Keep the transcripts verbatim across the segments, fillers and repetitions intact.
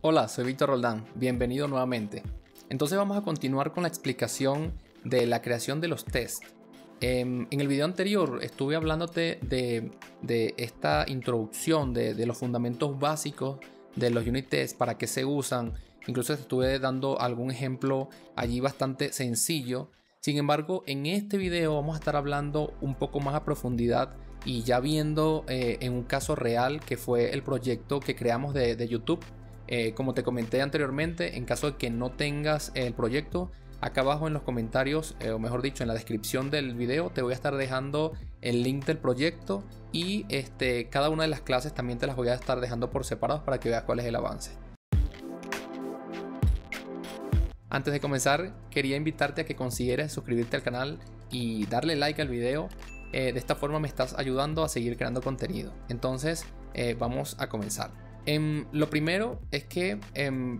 Hola, soy Víctor Roldán, bienvenido nuevamente. Entonces vamos a continuar con la explicación de la creación de los tests. En el video anterior estuve hablándote de, de esta introducción, de, de los fundamentos básicos de los unit tests, para qué se usan. Incluso estuve dando algún ejemplo allí bastante sencillo. Sin embargo, en este video vamos a estar hablando un poco más a profundidad y ya viendo eh, en un caso real que fue el proyecto que creamos de, de YouTube. Eh, como te comenté anteriormente, en caso de que no tengas el proyecto, acá abajo en los comentarios, eh, o mejor dicho en la descripción del video, te voy a estar dejando el link del proyecto y este, cada una de las clases también te las voy a estar dejando por separado para que veas cuál es el avance. Antes de comenzar, quería invitarte a que consideres suscribirte al canal y darle like al video. Eh, de esta forma me estás ayudando a seguir creando contenido. Entonces eh, vamos a comenzar. Eh, lo primero es que eh,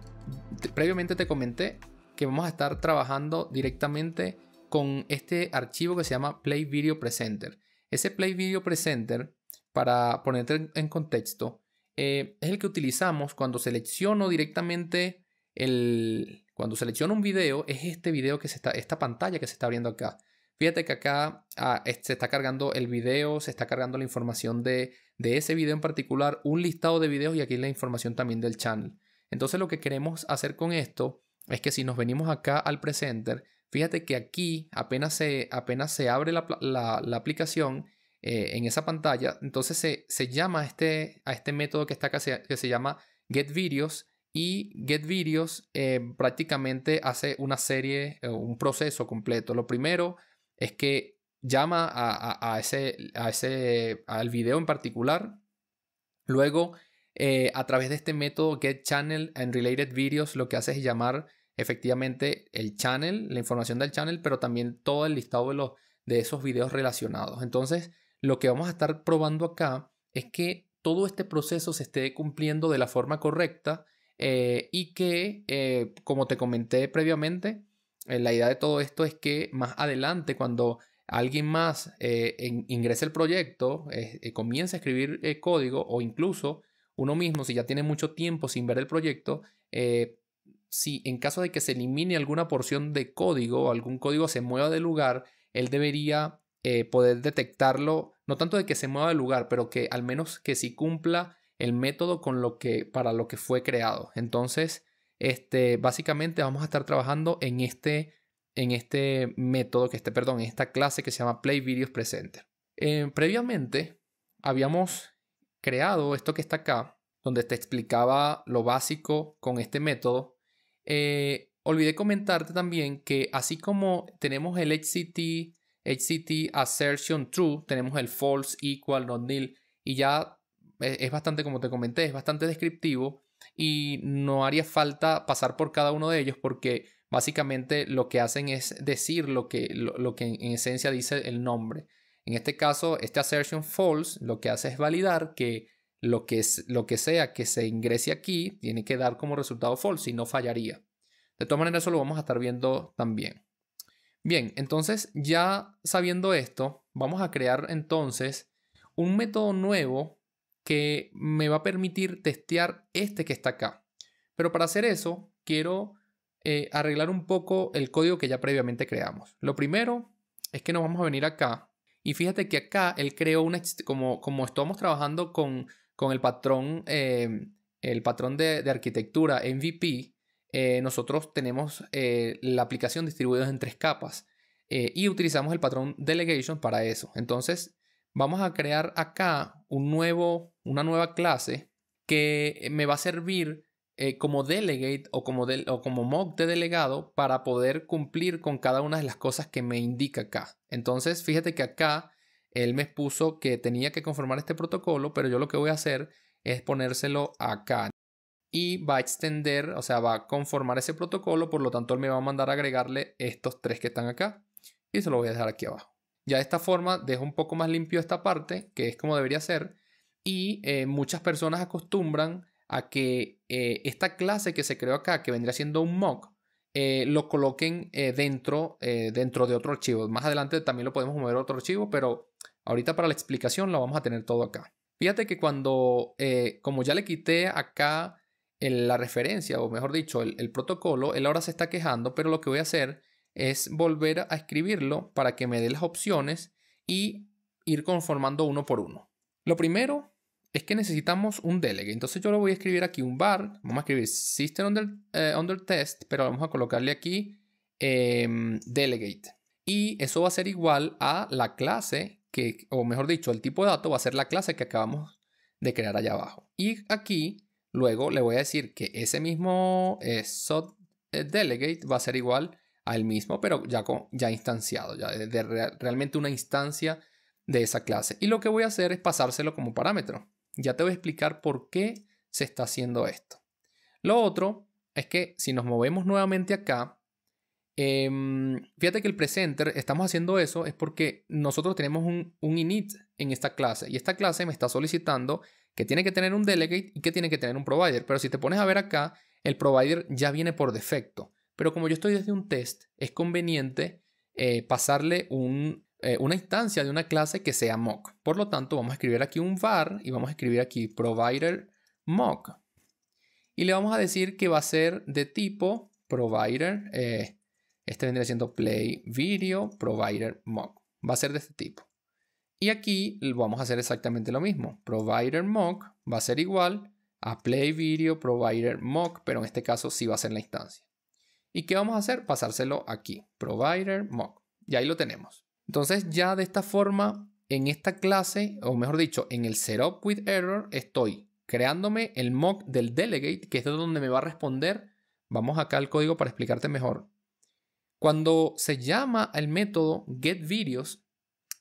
te, previamente te comenté que vamos a estar trabajando directamente con este archivo que se llama PlayVideoPresenter. Ese PlayVideoPresenter, para ponerte en, en contexto, eh, es el que utilizamos cuando selecciono directamente el... Cuando selecciono un video, es este video que se está... Esta pantalla que se está abriendo acá. Fíjate que acá ah, se está cargando el video, se está cargando la información de, de ese video en particular, un listado de videos y aquí la información también del channel. Entonces lo que queremos hacer con esto es que si nos venimos acá al presenter, fíjate que aquí apenas se, apenas se abre la, la, la aplicación eh, en esa pantalla, entonces se, se llama a este, a este método que está acá se, que se llama GetVideos. Y GetVideos eh, prácticamente hace una serie, eh, un proceso completo. Lo primero es que llama a, a, a ese, a ese, al video en particular. Luego, eh, a través de este método GetChannel en RelatedVideos, lo que hace es llamar efectivamente el channel, la información del channel, pero también todo el listado de, los, de esos videos relacionados. Entonces, lo que vamos a estar probando acá es que todo este proceso se esté cumpliendo de la forma correcta eh, y que, eh, como te comenté previamente, la idea de todo esto es que más adelante, cuando alguien más eh, ingrese el proyecto, eh, eh, comience a escribir eh, código, o incluso uno mismo, si ya tiene mucho tiempo sin ver el proyecto, eh, si en caso de que se elimine alguna porción de código o algún código se mueva de lugar, él debería eh, poder detectarlo, no tanto de que se mueva de lugar, pero que al menos que sí cumpla el método con lo que, para lo que fue creado. Entonces, Este, básicamente vamos a estar trabajando en este, en este método, que este, perdón, en esta clase que se llama PlayVideoPresenter. Eh, previamente habíamos creado esto que está acá, donde te explicaba lo básico con este método. Eh, olvidé comentarte también que así como tenemos el X C T, XCTAssertTrue, tenemos el false, equal, not nil, y ya es bastante, como te comenté, es bastante descriptivo. Y no haría falta pasar por cada uno de ellos porque básicamente lo que hacen es decir lo que, lo, lo que en esencia dice el nombre. En este caso, este assertion false lo que hace es validar que lo que, es, lo que sea que se ingrese aquí tiene que dar como resultado false, si no fallaría. De todas maneras, eso lo vamos a estar viendo también. Bien, entonces ya sabiendo esto, vamos a crear entonces un método nuevo que me va a permitir testear este que está acá. Pero para hacer eso, quiero eh, arreglar un poco el código que ya previamente creamos. Lo primero es que nos vamos a venir acá. Y fíjate que acá él creó una... Como, como estamos trabajando con, con el patrón, eh, el patrón de, de arquitectura M V P, eh, nosotros tenemos eh, la aplicación distribuida en tres capas. Eh, y utilizamos el patrón delegation para eso. Entonces, vamos a crear acá un nuevo, una nueva clase que me va a servir eh, como delegate o como, de, o como mock de delegado para poder cumplir con cada una de las cosas que me indica acá. Entonces, fíjate que acá él me puso que tenía que conformar este protocolo, pero yo lo que voy a hacer es ponérselo acá. Y va a extender, o sea, va a conformar ese protocolo, por lo tanto él me va a mandar a agregarle estos tres que están acá y se lo voy a dejar aquí abajo. Ya de esta forma dejo un poco más limpio esta parte, que es como debería ser. Y eh, muchas personas acostumbran a que eh, esta clase que se creó acá, que vendría siendo un mock, eh, lo coloquen eh, dentro, eh, dentro de otro archivo. Más adelante también lo podemos mover a otro archivo, pero ahorita para la explicación lo vamos a tener todo acá. Fíjate que cuando, eh, como ya le quité acá el, la referencia, o mejor dicho, el, el protocolo, él ahora se está quejando, pero lo que voy a hacer es volver a escribirlo para que me dé las opciones y ir conformando uno por uno. Lo primero es que necesitamos un delegate. Entonces yo lo voy a escribir aquí un var. Vamos a escribir system under, eh, under test, pero vamos a colocarle aquí eh, delegate. Y eso va a ser igual a la clase que, o mejor dicho, el tipo de dato va a ser la clase que acabamos de crear allá abajo. Y aquí luego le voy a decir que ese mismo eh, sub delegate va a ser igual al mismo, pero ya, con, ya instanciado, ya de, de real, realmente una instancia de esa clase. Y lo que voy a hacer es pasárselo como parámetro. Ya te voy a explicar por qué se está haciendo esto. Lo otro es que si nos movemos nuevamente acá, eh, fíjate que el presenter, estamos haciendo eso es porque nosotros tenemos un, un init en esta clase. Y esta clase me está solicitando que tiene que tener un delegate y que tiene que tener un provider. Pero si te pones a ver acá, el provider ya viene por defecto. Pero como yo estoy desde un test, es conveniente eh, pasarle un, eh, una instancia de una clase que sea mock. Por lo tanto, vamos a escribir aquí un var y vamos a escribir aquí providerMock. Y le vamos a decir que va a ser de tipo provider. Eh, este vendría siendo PlayVideoProviderMock. Va a ser de este tipo. Y aquí vamos a hacer exactamente lo mismo. ProviderMock va a ser igual a PlayVideoProviderMock, pero en este caso sí va a ser la instancia. ¿Y qué vamos a hacer? Pasárselo aquí, providerMock. Y ahí lo tenemos. Entonces ya de esta forma, en esta clase, o mejor dicho, en el setup with error, estoy creándome el mock del delegate, que es donde me va a responder. Vamos acá al código para explicarte mejor. Cuando se llama el método getVideos,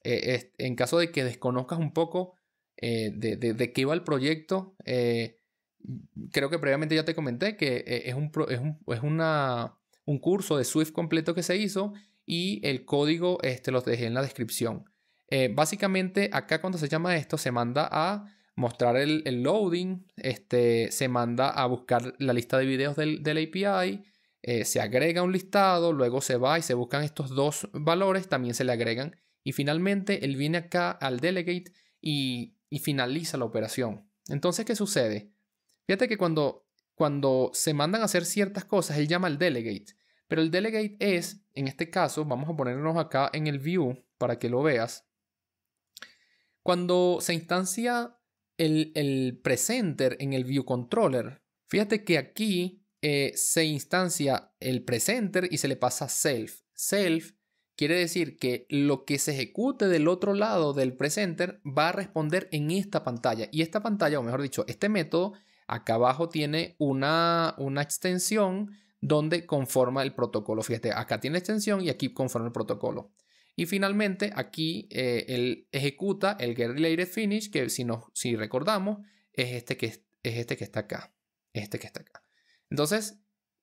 eh, en caso de que desconozcas un poco eh, de, de, de qué iba el proyecto, eh, creo que previamente ya te comenté que es, un, es, un, es una, un curso de Swift completo que se hizo y el código este, lo dejé en la descripción. Eh, básicamente acá cuando se llama esto se manda a mostrar el, el loading, este, se manda a buscar la lista de videos del, del A P I, eh, se agrega un listado, luego se va y se buscan estos dos valores, también se le agregan y finalmente él viene acá al delegate y, y finaliza la operación. Entonces, ¿qué sucede? Fíjate que cuando, cuando se mandan a hacer ciertas cosas, él llama al delegate. Pero el delegate es, en este caso, vamos a ponernos acá en el view para que lo veas. Cuando se instancia el, el presenter en el view controller, fíjate que aquí eh, se instancia el presenter y se le pasa self. Self quiere decir que lo que se ejecute del otro lado del presenter va a responder en esta pantalla. Y esta pantalla, o mejor dicho, este método, acá abajo tiene una, una extensión donde conforma el protocolo. Fíjate, acá tiene extensión y aquí conforma el protocolo. Y finalmente aquí eh, él ejecuta el getRelatedFinish, que si, nos, si recordamos es este, que, es este que está acá. Este que está acá. Entonces,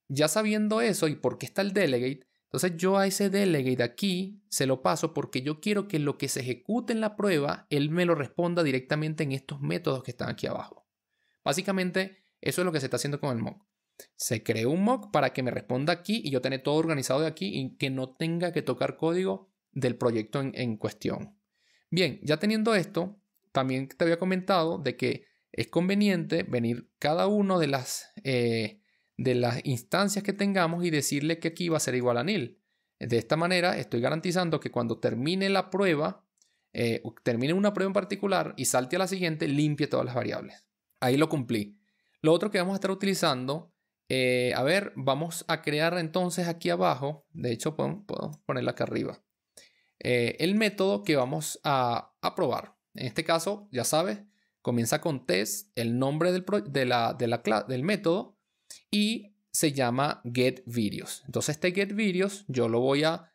ya sabiendo eso y por qué está el delegate, entonces yo a ese delegate aquí se lo paso porque yo quiero que lo que se ejecute en la prueba, él me lo responda directamente en estos métodos que están aquí abajo. Básicamente, eso es lo que se está haciendo con el mock. Se creó un mock para que me responda aquí y yo tener todo organizado de aquí y que no tenga que tocar código del proyecto en, en cuestión. Bien, ya teniendo esto, también te había comentado de que es conveniente venir cada una de las, eh, de las instancias que tengamos y decirle que aquí va a ser igual a nil. De esta manera, estoy garantizando que cuando termine la prueba, eh, termine una prueba en particular y salte a la siguiente, limpie todas las variables. Ahí lo cumplí. Lo otro que vamos a estar utilizando, eh, a ver, vamos a crear entonces aquí abajo, de hecho puedo, puedo ponerla acá arriba, eh, el método que vamos a, a probar. En este caso, ya sabes, comienza con test, el nombre del, pro, de la, de la, del método y se llama getVideos. Entonces este getVideos yo lo voy a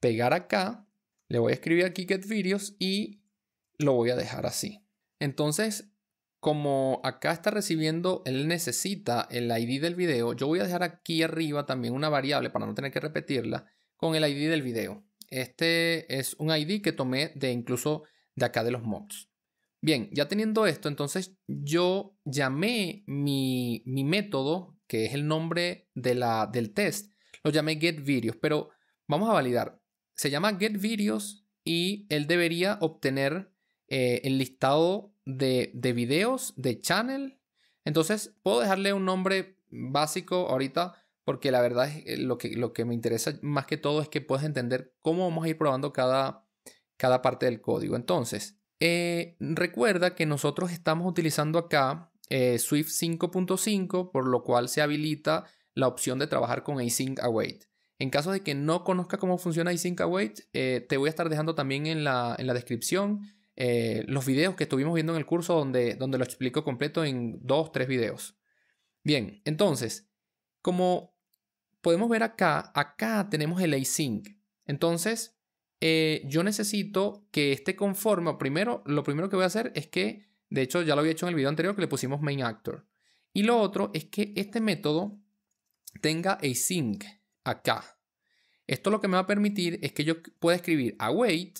pegar acá, le voy a escribir aquí getVideos y lo voy a dejar así. Entonces, como acá está recibiendo, él necesita el I D del video, yo voy a dejar aquí arriba también una variable para no tener que repetirla con el I D del video. Este es un I D que tomé de incluso de acá de los mocks. Bien, ya teniendo esto, entonces yo llamé mi, mi método, que es el nombre de la, del test, lo llamé getVideos, pero vamos a validar. Se llama getVideos y él debería obtener eh, el listado de, de videos, de channel, Entonces, puedo dejarle un nombre básico ahorita, porque la verdad es lo que, lo que me interesa más que todo es que puedas entender cómo vamos a ir probando cada, cada parte del código. Entonces, eh, recuerda que nosotros estamos utilizando acá eh, Swift cinco punto cinco, por lo cual se habilita la opción de trabajar con Async Await. En caso de que no conozca cómo funciona Async Await, eh, te voy a estar dejando también en la, en la descripción eh, los videos que estuvimos viendo en el curso donde, donde lo explico completo en dos, tres videos. Bien, entonces, como podemos ver acá, acá tenemos el async. Entonces, eh, yo necesito que esté conforme. Primero, lo primero que voy a hacer es que, de hecho, ya lo había hecho en el video anterior que le pusimos main actor. Y lo otro es que este método tenga async acá. Esto lo que me va a permitir es que yo pueda escribir await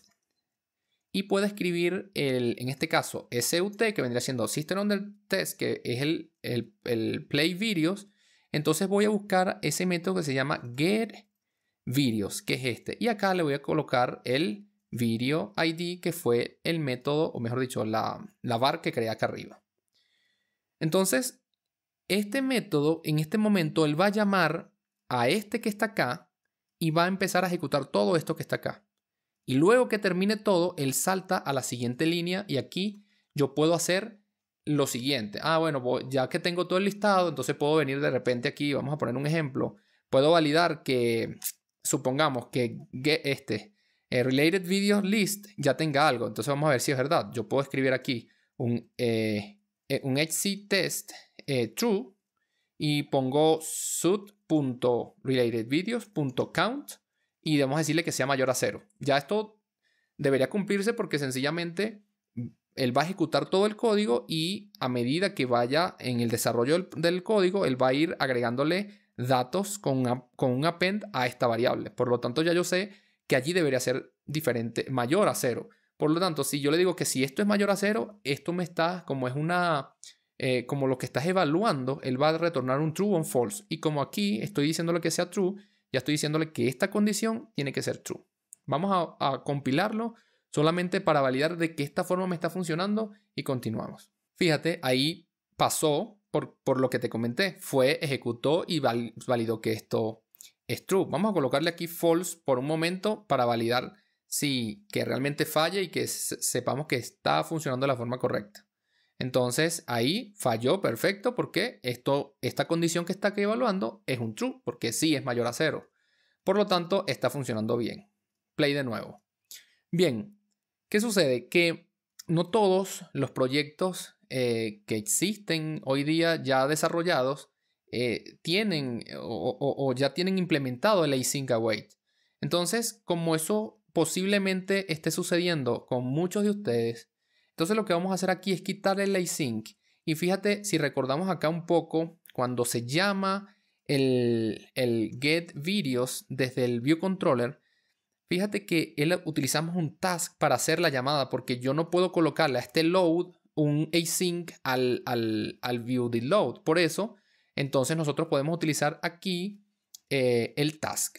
y pueda escribir el, en este caso, S U T, que vendría siendo System Under Test, que es el, el, el PlayVideos. Entonces voy a buscar ese método que se llama GetVideos, que es este. Y acá le voy a colocar el video I D, que fue el método, o mejor dicho, la, la var que creé acá arriba. Entonces, este método, en este momento, él va a llamar a este que está acá y va a empezar a ejecutar todo esto que está acá. Y luego que termine todo, él salta a la siguiente línea y aquí yo puedo hacer lo siguiente. Ah, bueno, ya que tengo todo el listado, entonces puedo venir de repente aquí, vamos a poner un ejemplo. Puedo validar que, supongamos que este eh, RelatedVideos List ya tenga algo. Entonces vamos a ver si es verdad. Yo puedo escribir aquí un, eh, un XCTestExpectation y pongo sud.relatedvideos.count y debemos decirle que sea mayor a cero. Ya esto debería cumplirse porque sencillamente él va a ejecutar todo el código y a medida que vaya en el desarrollo del, del código, él va a ir agregándole datos con, una, con un append a esta variable. Por lo tanto, ya yo sé que allí debería ser diferente, mayor a cero. Por lo tanto, si yo le digo que si esto es mayor a cero, esto me está, como es una... Eh, como lo que estás evaluando, él va a retornar un true o un false. Y como aquí estoy diciéndole que sea true, ya estoy diciéndole que esta condición tiene que ser true. Vamos a, a compilarlo solamente para validar de que esta forma me está funcionando y continuamos. Fíjate, ahí pasó por, por lo que te comenté. Fue, ejecutó y val, validó que esto es true. Vamos a colocarle aquí false por un momento para validar si que realmente falle y que sepamos que está funcionando de la forma correcta. Entonces ahí falló, perfecto, porque esto, esta condición que está aquí evaluando es un true, porque sí es mayor a cero. Por lo tanto, está funcionando bien. Play de nuevo. Bien, ¿qué sucede? Que no todos los proyectos eh, que existen hoy día ya desarrollados eh, tienen o, o, o ya tienen implementado el Async Await. Entonces, como eso posiblemente esté sucediendo con muchos de ustedes, entonces lo que vamos a hacer aquí es quitar el async. Y fíjate, si recordamos acá un poco, cuando se llama el, el getVideos desde el ViewController, fíjate que él, utilizamos un task para hacer la llamada, porque yo no puedo colocarle a este load un async al, al, al viewDeload. Por eso, entonces nosotros podemos utilizar aquí eh, el task.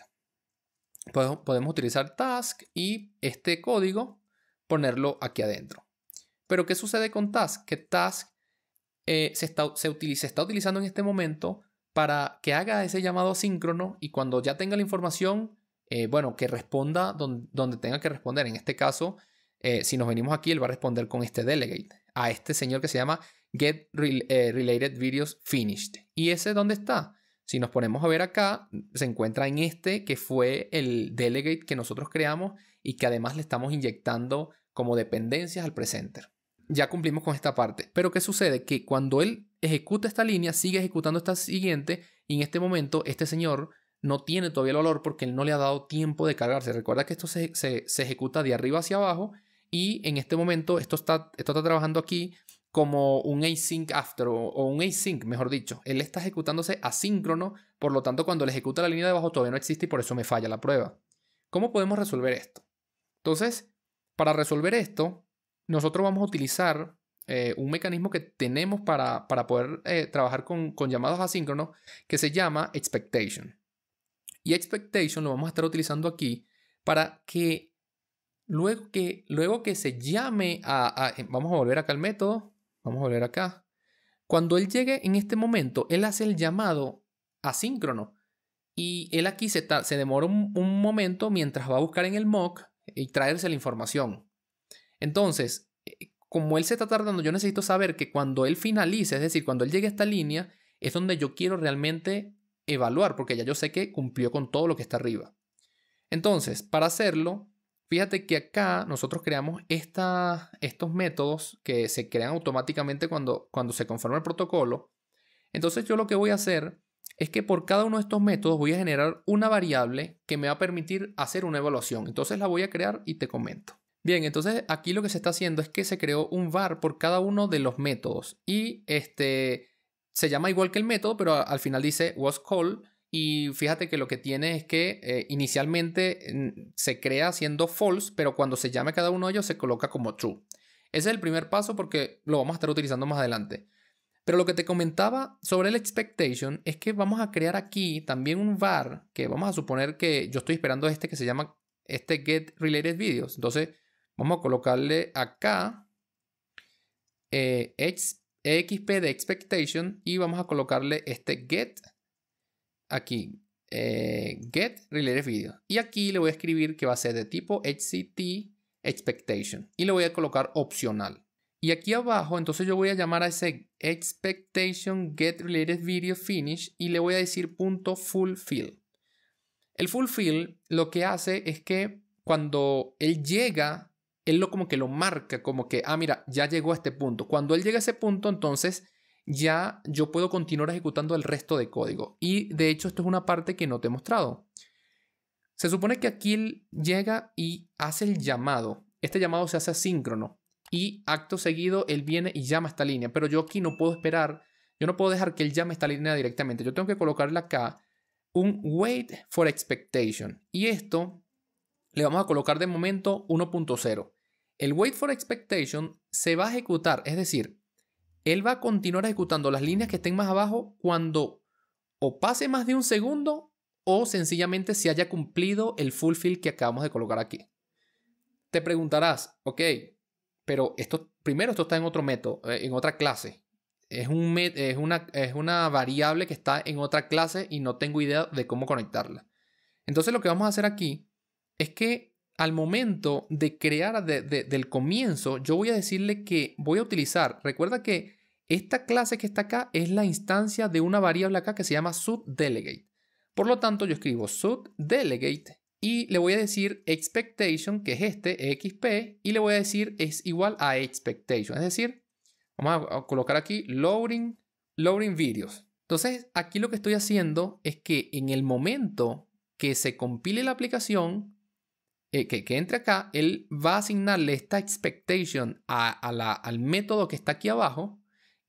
Podemos utilizar task y este código ponerlo aquí adentro. Pero ¿qué sucede con Task? Que Task eh, se, está, se, utiliza, se está utilizando en este momento para que haga ese llamado asíncrono y cuando ya tenga la información, eh, bueno, que responda donde, donde tenga que responder. En este caso, eh, si nos venimos aquí, él va a responder con este delegate a este señor que se llama Get Rel- eh, RelatedVideos Finished. ¿Y ese dónde está? Si nos ponemos a ver acá, se encuentra en este que fue el delegate que nosotros creamos y que además le estamos inyectando como dependencias al presenter. Ya cumplimos con esta parte, pero ¿qué sucede? Que cuando él ejecuta esta línea, sigue ejecutando esta siguiente y en este momento este señor no tiene todavía el valor porque él no le ha dado tiempo de cargarse. Recuerda que esto se, se, se ejecuta de arriba hacia abajo y en este momento esto está, esto está trabajando aquí como un async after o, o un async, mejor dicho. Él está ejecutándose asíncrono, por lo tanto cuando él ejecuta la línea de abajo todavía no existe y por eso me falla la prueba. ¿Cómo podemos resolver esto? Entonces, para resolver esto, nosotros vamos a utilizar eh, un mecanismo que tenemos para, para poder eh, trabajar con, con llamados asíncronos que se llama Expectation. Y Expectation lo vamos a estar utilizando aquí para que luego que, luego que se llame a, a... Vamos a volver acá al método. Vamos a volver acá. Cuando él llegue en este momento, él hace el llamado asíncrono. Y él aquí se, se demora un, un momento mientras va a buscar en el mock y traerse la información. Entonces, como él se está tardando, yo necesito saber que cuando él finalice, es decir, cuando él llegue a esta línea, es donde yo quiero realmente evaluar, porque ya yo sé que cumplió con todo lo que está arriba. Entonces, para hacerlo, fíjate que acá nosotros creamos esta, estos métodos que se crean automáticamente cuando, cuando se conforma el protocolo. Entonces, yo lo que voy a hacer es que por cada uno de estos métodos voy a generar una variable que me va a permitir hacer una evaluación. Entonces la voy a crear y te comento. Bien, entonces aquí lo que se está haciendo es que se creó un var por cada uno de los métodos. Y este se llama igual que el método, pero al final dice was called. Y fíjate que lo que tiene es que eh, inicialmente se crea siendo false, pero cuando se llame cada uno de ellos se coloca como true. Ese es el primer paso porque lo vamos a estar utilizando más adelante. Pero lo que te comentaba sobre el expectation es que vamos a crear aquí también un var que vamos a suponer que yo estoy esperando este que se llama este getRelatedVideos. Entonces vamos a colocarle acá eh, exp de expectation y vamos a colocarle este get aquí eh, getRelatedVideos. Y aquí le voy a escribir que va a ser de tipo XCTExpectation y le voy a colocar opcional. Y aquí abajo, entonces yo voy a llamar a ese expectation getRelatedVideoFinish y le voy a decir punto fulfill. El fulfill lo que hace es que cuando él llega, él lo como que lo marca, como que, ah, mira, ya llegó a este punto. Cuando él llega a ese punto, entonces ya yo puedo continuar ejecutando el resto de código. Y de hecho, esto es una parte que no te he mostrado. Se supone que aquí él llega y hace el llamado. Este llamado se hace asíncrono. Y acto seguido, él viene y llama esta línea. Pero yo aquí no puedo esperar. Yo no puedo dejar que él llame esta línea directamente. Yo tengo que colocarle acá un waitForExpectation. Y esto le vamos a colocar de momento uno punto cero. El waitForExpectation se va a ejecutar. Es decir, él va a continuar ejecutando las líneas que estén más abajo cuando o pase más de un segundo o sencillamente se haya cumplido el fulfill que acabamos de colocar aquí. Te preguntarás, ok, pero esto, primero esto está en otro método, en otra clase. Es, un met, es, una, es una variable que está en otra clase y no tengo idea de cómo conectarla. Entonces lo que vamos a hacer aquí es que al momento de crear de, de, del comienzo, yo voy a decirle que voy a utilizar. Recuerda que esta clase que está acá es la instancia de una variable acá que se llama subDelegate. Por lo tanto, yo escribo subDelegate. Y le voy a decir expectation, que es este, xp, y le voy a decir es igual a expectation. Es decir, vamos a colocar aquí loading, loading videos. Entonces, aquí lo que estoy haciendo es que en el momento que se compile la aplicación, eh, que, que entre acá, él va a asignarle esta expectation a, a la, al método que está aquí abajo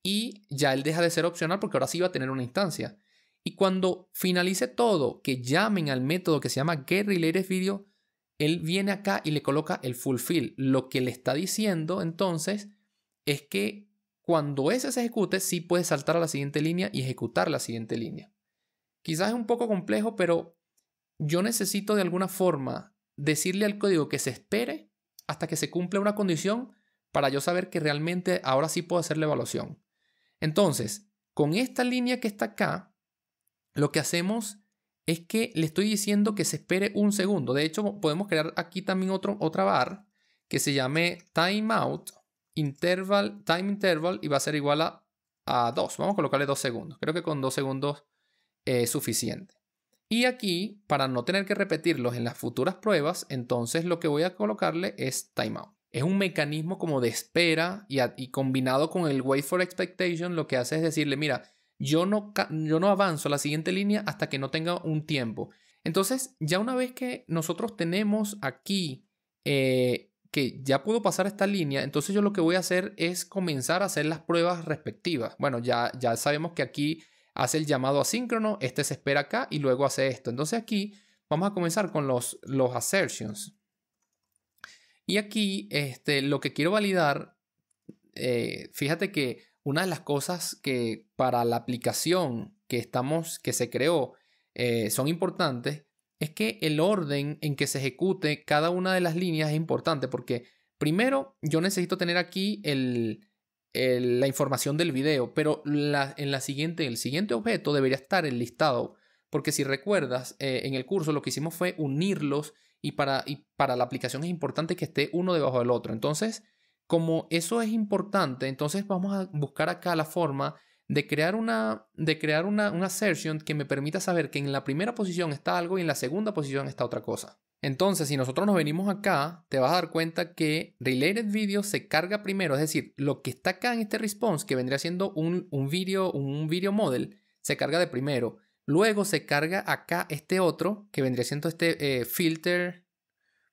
y ya él deja de ser opcional porque ahora sí va a tener una instancia. Y cuando finalice todo, que llamen al método que se llama getRelatedVideos, él viene acá y le coloca el fulfill. Lo que le está diciendo entonces es que cuando ese se ejecute, sí puede saltar a la siguiente línea y ejecutar la siguiente línea. Quizás es un poco complejo, pero yo necesito de alguna forma decirle al código que se espere hasta que se cumpla una condición para yo saber que realmente ahora sí puedo hacer la evaluación. Entonces, con esta línea que está acá, lo que hacemos es que le estoy diciendo que se espere un segundo. De hecho, podemos crear aquí también otro, otra var que se llame timeout, interval, time interval y va a ser igual a, a dos. Vamos a colocarle dos segundos. Creo que con dos segundos es suficiente. Y aquí, para no tener que repetirlos en las futuras pruebas, entonces lo que voy a colocarle es timeout. Es un mecanismo como de espera y, a, y combinado con el waitForExpectation, lo que hace es decirle, mira, Yo no, yo no avanzo a la siguiente línea hasta que no tenga un tiempo. Entonces, ya una vez que nosotros tenemos aquí eh, que ya puedo pasar esta línea, entonces yo lo que voy a hacer es comenzar a hacer las pruebas respectivas. Bueno, ya, ya sabemos que aquí hace el llamado asíncrono, este se espera acá y luego hace esto. Entonces aquí vamos a comenzar con los, los assertions. Y aquí este, lo que quiero validar, eh, fíjate que una de las cosas que para la aplicación que, estamos, que se creó eh, son importantes es que el orden en que se ejecute cada una de las líneas es importante porque primero yo necesito tener aquí el, eh, la información del video, pero la, en la siguiente, el siguiente objeto debería estar el listado, porque si recuerdas, eh, en el curso lo que hicimos fue unirlos y para, y para la aplicación es importante que esté uno debajo del otro. Entonces, como eso es importante, entonces vamos a buscar acá la forma de crear una, de crear una, una assertion que me permita saber que en la primera posición está algo y en la segunda posición está otra cosa. Entonces, si nosotros nos venimos acá, te vas a dar cuenta que RelatedVideos se carga primero, es decir, lo que está acá en este response, que vendría siendo un, un, video, un video model, se carga de primero. Luego se carga acá este otro, que vendría siendo este eh, filter,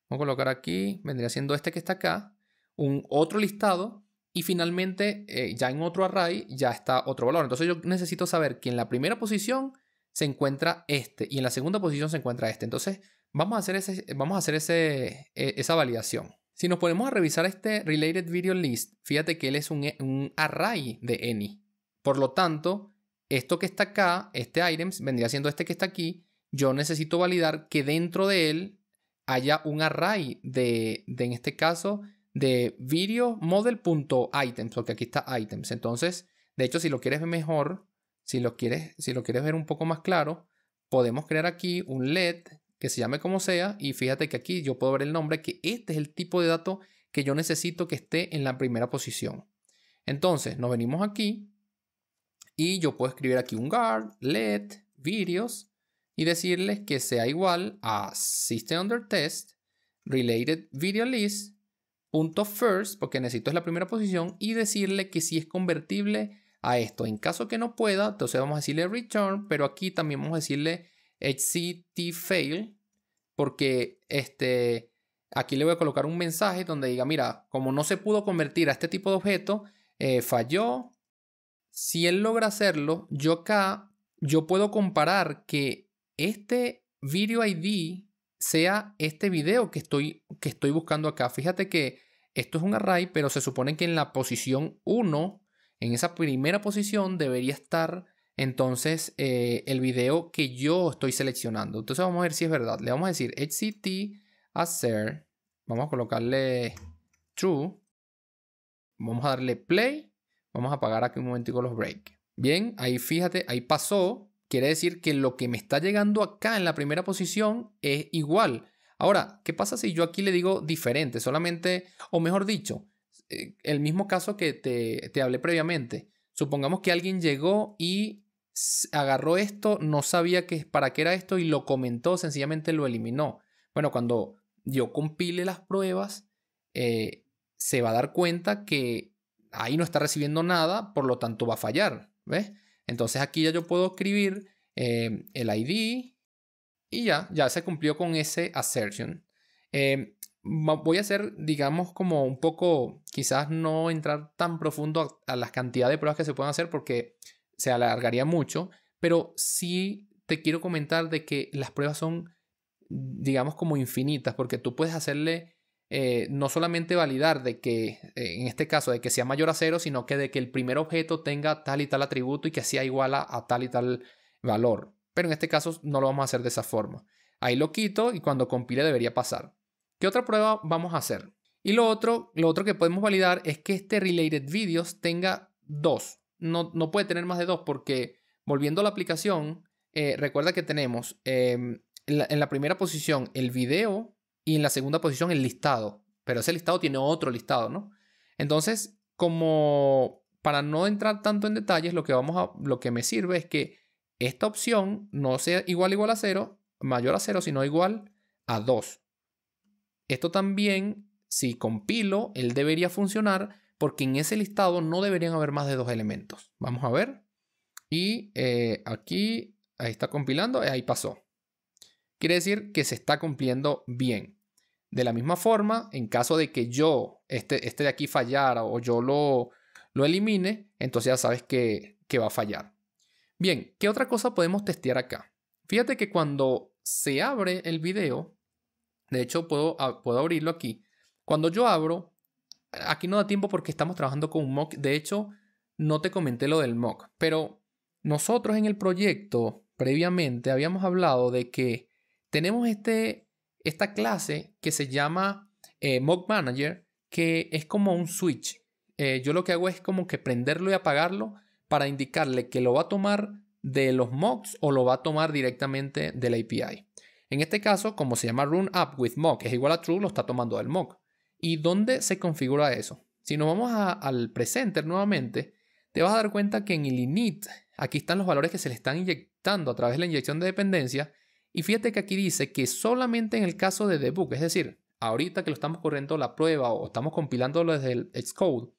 vamos a colocar aquí, vendría siendo este que está acá, un otro listado, y finalmente eh, ya en otro array ya está otro valor. Entonces yo necesito saber que en la primera posición se encuentra este y en la segunda posición se encuentra este. Entonces vamos a hacer, ese, vamos a hacer ese, eh, esa validación. Si nos ponemos a revisar este RelatedVideoList, fíjate que él es un, un array de any. Por lo tanto, esto que está acá, este items, vendría siendo este que está aquí. Yo necesito validar que dentro de él haya un array de, de en este caso, de video model.items, porque aquí está items. Entonces, de hecho, si lo quieres ver mejor, si lo quieres, si lo quieres ver un poco más claro, podemos crear aquí un led que se llame como sea, y fíjate que aquí yo puedo ver el nombre, que este es el tipo de dato que yo necesito que esté en la primera posición. Entonces, nos venimos aquí y yo puedo escribir aquí un guard, led, videos, y decirles que sea igual a system under test, related video list, punto first, porque necesito es la primera posición, y decirle que si es convertible a esto. En caso que no pueda, entonces vamos a decirle return, pero aquí también vamos a decirle X C T fail, porque este, aquí le voy a colocar un mensaje donde diga, mira, como no se pudo convertir a este tipo de objeto, eh, falló. Si él logra hacerlo, yo acá, yo puedo comparar que este video I D sea este video que estoy, que estoy buscando acá. Fíjate que esto es un array, pero se supone que en la posición uno, en esa primera posición, debería estar entonces eh, el video que yo estoy seleccionando. Entonces vamos a ver si es verdad. Le vamos a decir X C T assert, vamos a colocarle true, vamos a darle play, vamos a apagar aquí un momentico los break. Bien, ahí fíjate, ahí pasó. Quiere decir que lo que me está llegando acá en la primera posición es igual. Ahora, ¿qué pasa si yo aquí le digo diferente? Solamente, o mejor dicho, el mismo caso que te, te hablé previamente. Supongamos que alguien llegó y agarró esto, no sabía que, para qué era esto y lo comentó, sencillamente lo eliminó. Bueno, cuando yo compile las pruebas, eh, se va a dar cuenta que ahí no está recibiendo nada, por lo tanto va a fallar, ¿ves? Entonces aquí ya yo puedo escribir eh, el I D y ya, ya se cumplió con ese assertion. Eh, voy a hacer, digamos, como un poco, quizás no entrar tan profundo a, a las cantidades de pruebas que se pueden hacer porque se alargaría mucho, pero sí te quiero comentar de que las pruebas son, digamos, como infinitas, porque tú puedes hacerle eh, no solamente validar de que, eh, en este caso, de que sea mayor a cero, sino que de que el primer objeto tenga tal y tal atributo y que sea igual a, a tal y tal valor. Pero en este caso no lo vamos a hacer de esa forma. Ahí lo quito y cuando compile debería pasar. ¿Qué otra prueba vamos a hacer? Y lo otro, lo otro que podemos validar es que este RelatedVideos tenga dos. No, no puede tener más de dos porque, volviendo a la aplicación, eh, recuerda que tenemos eh, en, la, en la primera posición el video, y en la segunda posición el listado, pero ese listado tiene otro listado, ¿no? Entonces, como para no entrar tanto en detalles, lo que, vamos a, lo que me sirve es que esta opción no sea igual igual a cero, mayor a cero, sino igual a dos. Esto también, si compilo, él debería funcionar porque en ese listado no deberían haber más de dos elementos. Vamos a ver. Y eh, aquí, ahí está compilando, ahí pasó. Quiere decir que se está cumpliendo bien. De la misma forma, en caso de que yo, este, este de aquí fallara o yo lo, lo elimine, entonces ya sabes que, que va a fallar. Bien, ¿qué otra cosa podemos testear acá? Fíjate que cuando se abre el video, de hecho puedo, puedo abrirlo aquí. Cuando yo abro, aquí no da tiempo porque estamos trabajando con un mock. De hecho, no te comenté lo del mock, pero nosotros en el proyecto previamente habíamos hablado de que tenemos este, esta clase que se llama eh, mockManager, que es como un switch. eh, yo lo que hago es como que prenderlo y apagarlo para indicarle que lo va a tomar de los mocks o lo va a tomar directamente de la A P I. En este caso, como se llama run app with mock es igual a true, lo está tomando del mock. ¿Y dónde se configura eso? Si nos vamos a, al presenter nuevamente, te vas a dar cuenta que en el init, aquí están los valores que se le están inyectando a través de la inyección de dependencia. Y fíjate que aquí dice que solamente en el caso de debug, es decir, ahorita que lo estamos corriendo la prueba o estamos compilándolo desde el Xcode,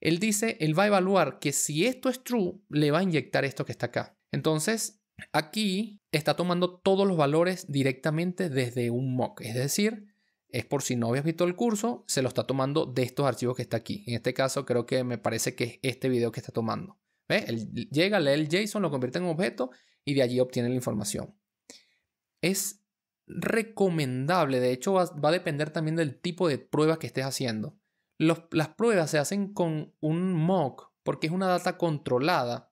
él dice, él va a evaluar que si esto es true, le va a inyectar esto que está acá. Entonces, aquí está tomando todos los valores directamente desde un mock. Es decir, es por si no habías visto el curso, se lo está tomando de estos archivos que está aquí. En este caso, creo que me parece que es este video que está tomando. ¿Ves? Él llega, lee el JSON, lo convierte en un objeto y de allí obtiene la información. Es recomendable, de hecho va, va a depender también del tipo de pruebas que estés haciendo. Los, las pruebas se hacen con un mock porque es una data controlada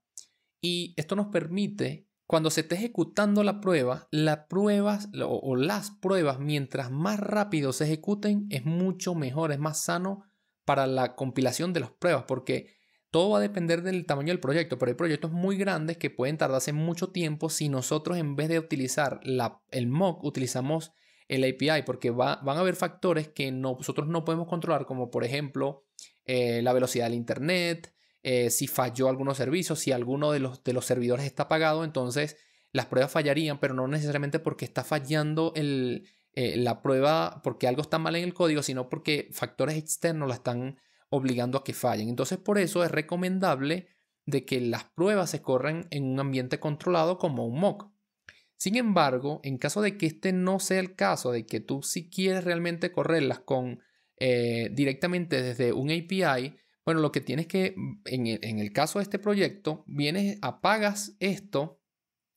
y esto nos permite, cuando se esté ejecutando la prueba, la pruebas, o, o las pruebas, mientras más rápido se ejecuten, es mucho mejor, es más sano para la compilación de las pruebas, porque todo va a depender del tamaño del proyecto, pero hay proyectos muy grandes que pueden tardarse mucho tiempo si nosotros, en vez de utilizar la, el mock, utilizamos el A P I, porque va, van a haber factores que no, nosotros no podemos controlar, como por ejemplo eh, la velocidad del internet, eh, si falló algunos servicios, si alguno de los, de los servidores está apagado, entonces las pruebas fallarían, pero no necesariamente porque está fallando el, eh, la prueba, porque algo está mal en el código, sino porque factores externos la están obligando a que fallen. Entonces, por eso es recomendable de que las pruebas se corran en un ambiente controlado como un mock. Sin embargo, en caso de que este no sea el caso, de que tú si quieres realmente correrlas con, eh, directamente desde un A P I, bueno, lo que tienes que, en, en el caso de este proyecto, vienes, apagas esto,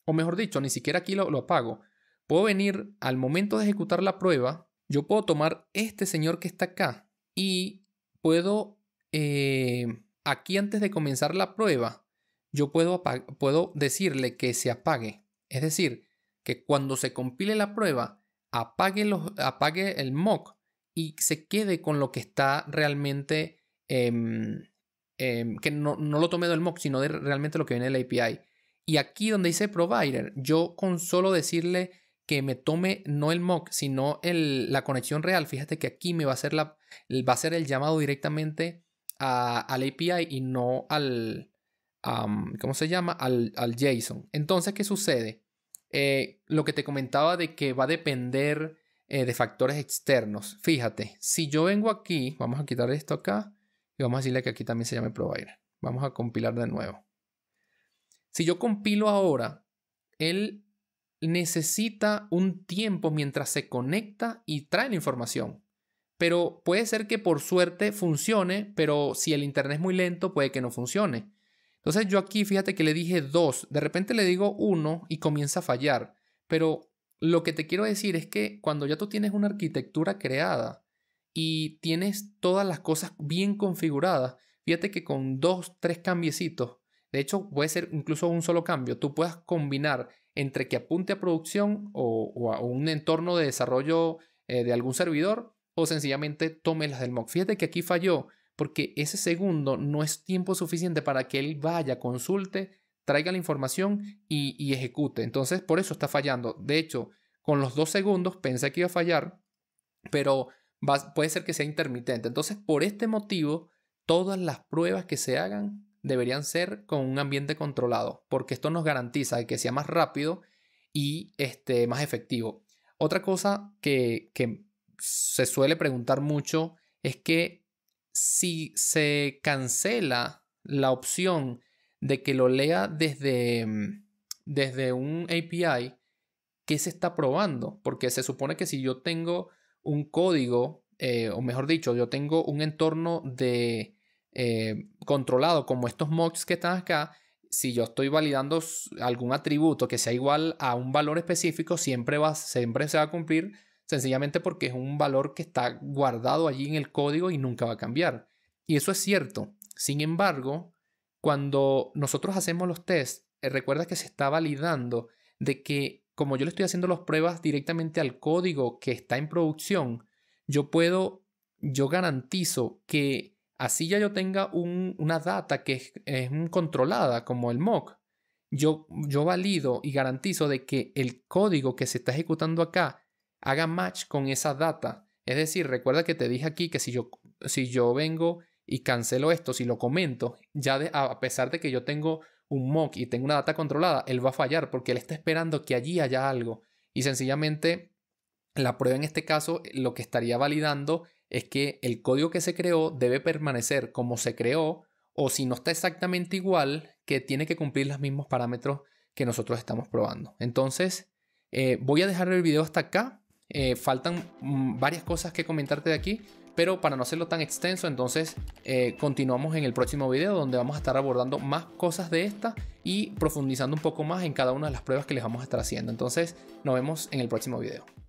o mejor dicho, ni siquiera aquí lo, lo apago. Puedo venir al momento de ejecutar la prueba, yo puedo tomar este señor que está acá y puedo, eh, aquí antes de comenzar la prueba, yo puedo, puedo decirle que se apague. Es decir, que cuando se compile la prueba, apague, los, apague el mock y se quede con lo que está realmente, eh, eh, que no, no lo tome del mock, sino de realmente lo que viene de la A P I. Y aquí donde dice provider, yo con solo decirle que me tome no el mock, sino el, la conexión real. Fíjate que aquí me va a hacer, la, va a hacer el llamado directamente a, al A P I y no al, um, ¿cómo se llama? Al, al JSON. Entonces, ¿qué sucede? Eh, lo que te comentaba de que va a depender eh, de factores externos. Fíjate, si yo vengo aquí, vamos a quitar esto acá y vamos a decirle que aquí también se llame provider. Vamos a compilar de nuevo. Si yo compilo ahora, el necesita un tiempo mientras se conecta y trae la información, pero puede ser que por suerte funcione, pero si el internet es muy lento puede que no funcione. Entonces yo aquí fíjate que le dije dos, de repente le digo uno y comienza a fallar, pero lo que te quiero decir es que cuando ya tú tienes una arquitectura creada y tienes todas las cosas bien configuradas, fíjate que con dos, tres cambiecitos, de hecho puede ser incluso un solo cambio, tú puedas combinar entre que apunte a producción o, o a un entorno de desarrollo eh, de algún servidor, o sencillamente tome las del mock. Fíjate que aquí falló porque ese segundo no es tiempo suficiente para que él vaya, consulte, traiga la información y, y ejecute. Entonces por eso está fallando. De hecho, con los dos segundos pensé que iba a fallar, pero va, puede ser que sea intermitente. Entonces por este motivo todas las pruebas que se hagan deberían ser con un ambiente controlado, porque esto nos garantiza que sea más rápido y este, más efectivo. Otra cosa que, que se suele preguntar mucho es que si se cancela la opción de que lo lea desde, desde un A P I, ¿qué se está probando? Porque se supone que si yo tengo un código, eh, o mejor dicho, yo tengo un entorno de... Eh, controlado como estos mocks que están acá, si yo estoy validando algún atributo que sea igual a un valor específico, siempre, va, siempre se va a cumplir, sencillamente porque es un valor que está guardado allí en el código y nunca va a cambiar. Y eso es cierto. Sin embargo, cuando nosotros hacemos los tests, eh, recuerda que se está validando de que, como yo le estoy haciendo las pruebas directamente al código que está en producción, yo puedo, yo garantizo que Así ya yo tenga un, una data que es, es controlada, como el mock. Yo, yo valido y garantizo de que el código que se está ejecutando acá haga match con esa data. Es decir, recuerda que te dije aquí que si yo, si yo vengo y cancelo esto, si lo comento, ya de, a pesar de que yo tengo un mock y tengo una data controlada, él va a fallar porque él está esperando que allí haya algo. Y sencillamente la prueba en este caso lo que estaría validando es que el código que se creó debe permanecer como se creó, o si no está exactamente igual, que tiene que cumplir los mismos parámetros que nosotros estamos probando. Entonces eh, voy a dejar el video hasta acá. Eh, faltan mm, varias cosas que comentarte de aquí, pero para no hacerlo tan extenso, entonces eh, continuamos en el próximo video, donde vamos a estar abordando más cosas de esta y profundizando un poco más en cada una de las pruebas que les vamos a estar haciendo. Entonces nos vemos en el próximo video.